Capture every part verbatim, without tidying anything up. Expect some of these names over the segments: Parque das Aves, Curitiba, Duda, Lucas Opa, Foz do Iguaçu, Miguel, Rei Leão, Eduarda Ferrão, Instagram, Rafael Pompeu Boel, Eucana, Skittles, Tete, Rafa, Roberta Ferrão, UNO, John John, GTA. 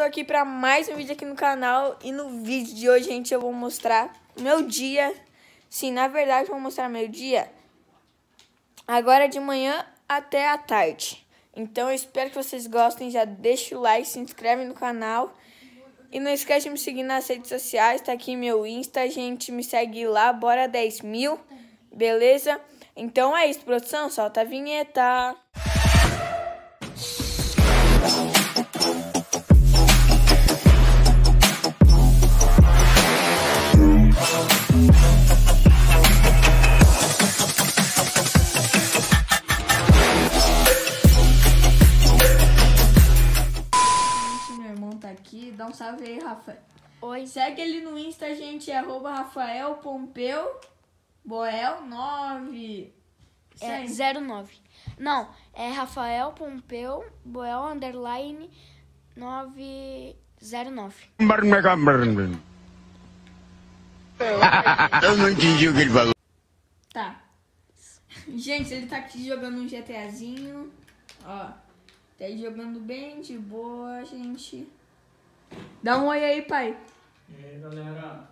tô aqui pra mais um vídeo aqui no canal. E no vídeo de hoje, gente, eu vou mostrar meu dia. Sim, na verdade, eu vou mostrar meu dia agora de manhã até a tarde. Então, eu espero que vocês gostem. Já deixa o like, se inscreve no canal. E não esquece de me seguir nas redes sociais. Tá aqui meu Insta, gente. Me segue lá, bora dez mil. Beleza? Então é isso, produção. Solta a vinheta. Dá um salve aí, Rafa. Oi. Segue ele no Insta, gente, é arroba Rafael Pompeu Boel nove. É, zero nove. Não, é Rafael Pompeu Boel underline nove zero nove. Eu não entendi o que ele falou. Tá. Gente, ele tá aqui jogando um GTAzinho. Ó. Tá aí jogando bem de boa, gente. Dá um oi aí, pai. E aí, galera.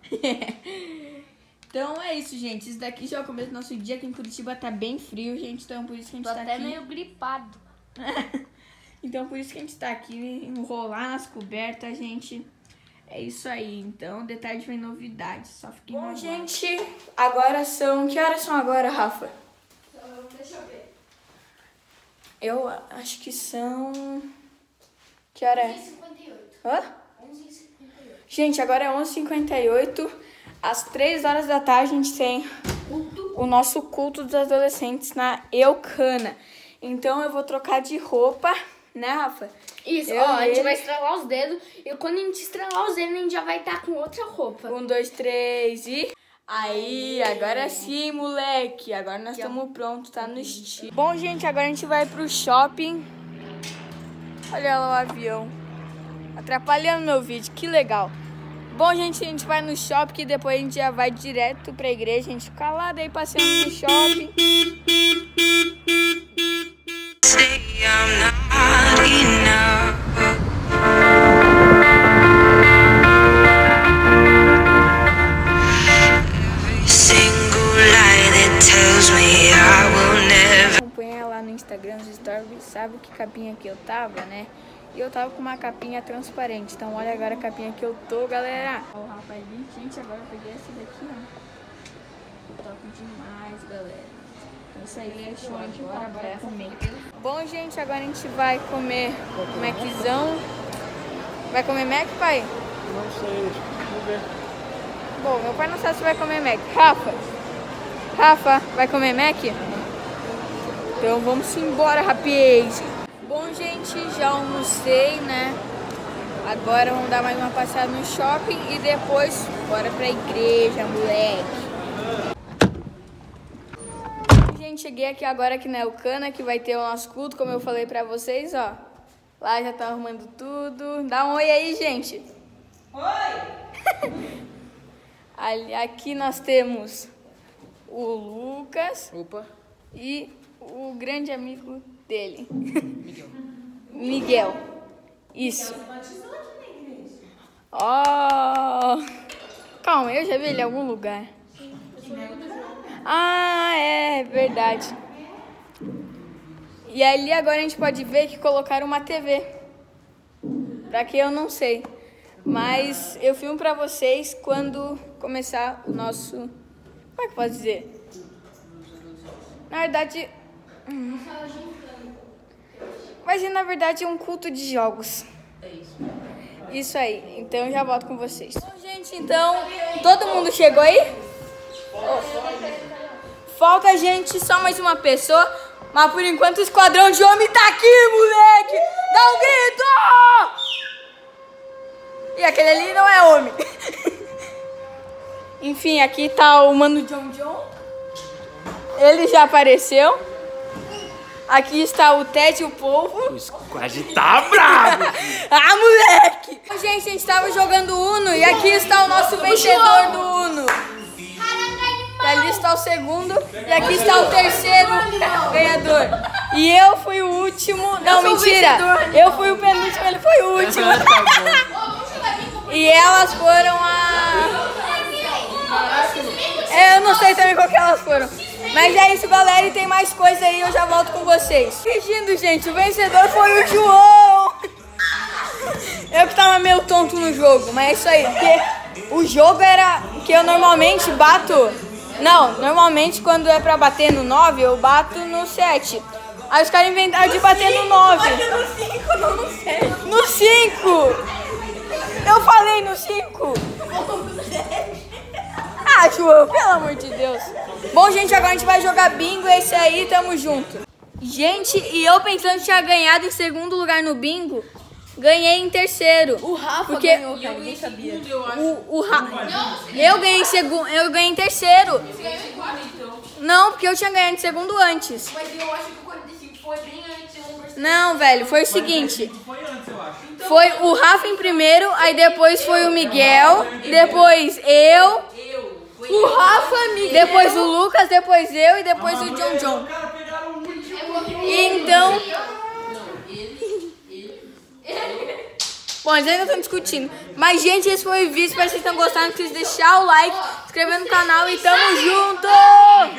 Então é isso, gente. Isso daqui já é o começo do nosso dia. Aqui em Curitiba tá bem frio, gente. Então por isso que a gente Tô tá até aqui. Até meio gripado. Então por isso que a gente tá aqui, enrolar nas cobertas, gente. É isso aí. Então, de tarde vem novidade. Só fiquem Bom, enrolando. Gente, agora são... Que horas são agora, Rafa? Deixa eu ver. Eu acho que são... Que hora é? Hã? Gente, agora é onze e cinquenta e oito, às três horas da tarde a gente tem o nosso culto dos adolescentes na Eucana. Então eu vou trocar de roupa, né, Rafa? Isso, eu ó, a gente ele... vai estrelar os dedos e quando a gente estrelar os dedos a gente já vai estar com outra roupa. Um, dois, três e... Aí, agora sim, moleque, agora nós estamos prontos, tá no estilo. Bom, gente, agora a gente vai pro shopping. Olha lá o avião. Atrapalhando meu vídeo, que legal. Bom, gente, a gente vai no shopping e depois a gente já vai direto pra igreja. A gente fica lá, daí passeando no shopping. Acompanha lá no Instagram, os stories, sabe que capinha que eu tava, né? E eu tava com uma capinha transparente. Então olha agora a capinha que eu tô, galera. Ó, o rapaz ali. Gente, agora eu peguei essa daqui, ó. Top demais, galera. Isso aí é show. Agora bora comer. Bom, gente, agora a gente vai comer Maczão. Vai comer Mac, pai? Não sei, vou ver. Bom, meu pai não sabe se vai comer Mac. Rafa, Rafa, vai comer Mac? Então vamos embora, rapaz. Bom, gente, já almocei, né? Agora vamos dar mais uma passeada no shopping e depois bora pra igreja, moleque. Gente, cheguei aqui agora aqui na Eucana, que vai ter o nosso culto, como eu falei pra vocês, ó. Lá já tá arrumando tudo. Dá um oi aí, gente. Oi! Aqui nós temos o Lucas. Opa. E o grande amigo... dele. Miguel. Miguel. Isso. Ó. Oh. Calma, eu já vi ele em algum lugar. Ah, é verdade. E ali agora a gente pode ver que colocaram uma T V. Pra que eu não sei. Mas eu filmo pra vocês quando começar o nosso... Como é que eu posso dizer? Na verdade... Hum. Vai ser, na verdade, um culto de jogos. É isso. Isso aí. Então, eu já volto com vocês. Bom, gente, então... Todo mundo chegou aí? Oh. Falta, gente, só mais uma pessoa. Mas, por enquanto, o esquadrão de homem tá aqui, moleque! Dá um grito! E aquele ali não é homem. Enfim, aqui tá o mano John John. Ele já apareceu. Aqui está o Tete e o povo. O squad tá bravo. Ah, moleque! Gente, a gente tava jogando Uno e aqui está o nosso vencedor do Uno. E ali está o segundo e aqui está o terceiro ganhador. E eu fui o último. Não, mentira. Eu fui o penúltimo, ele foi o último. elas foram a... É, eu não sei também qual que elas foram. Mas é isso, galera, e tem mais coisa aí, eu já volto com vocês. Fingindo, gente, o vencedor foi o João. Eu que tava meio tonto no jogo, mas é isso aí. Porque o jogo era que eu normalmente bato... Não, normalmente quando é pra bater no nove, eu bato no sete. Aí os caras inventaram de bater no nove. No cinco, não no sete. No cinco! Eu falei no cinco. Ah, João, pelo amor de Deus. Bom, gente, agora a gente vai jogar bingo. Esse aí, tamo junto. Gente, e eu pensando que tinha ganhado em segundo lugar no bingo, ganhei em terceiro. O Rafa porque ganhou, cara, ninguém sabia. Segundo, eu acho. O, o Ra... não, eu ganhei em segundo, eu ganhei em terceiro. Você ganhou em quarto, então? Não, porque eu tinha ganhado em segundo antes. Mas eu acho que o quarenta e cinco foi bem antes. Não, velho, foi o seguinte. Foi antes, eu acho. Então, foi o Rafa em primeiro, aí depois foi o Miguel, depois eu, o Rafa, Miguel, depois o Lucas, depois eu e depois o John John. Então... Bom, eles ainda estão discutindo. Mas, gente, esse foi o vídeo. Espero que vocês tenham gostado. Não esqueça de deixar o like, se inscrever no canal e tamo junto!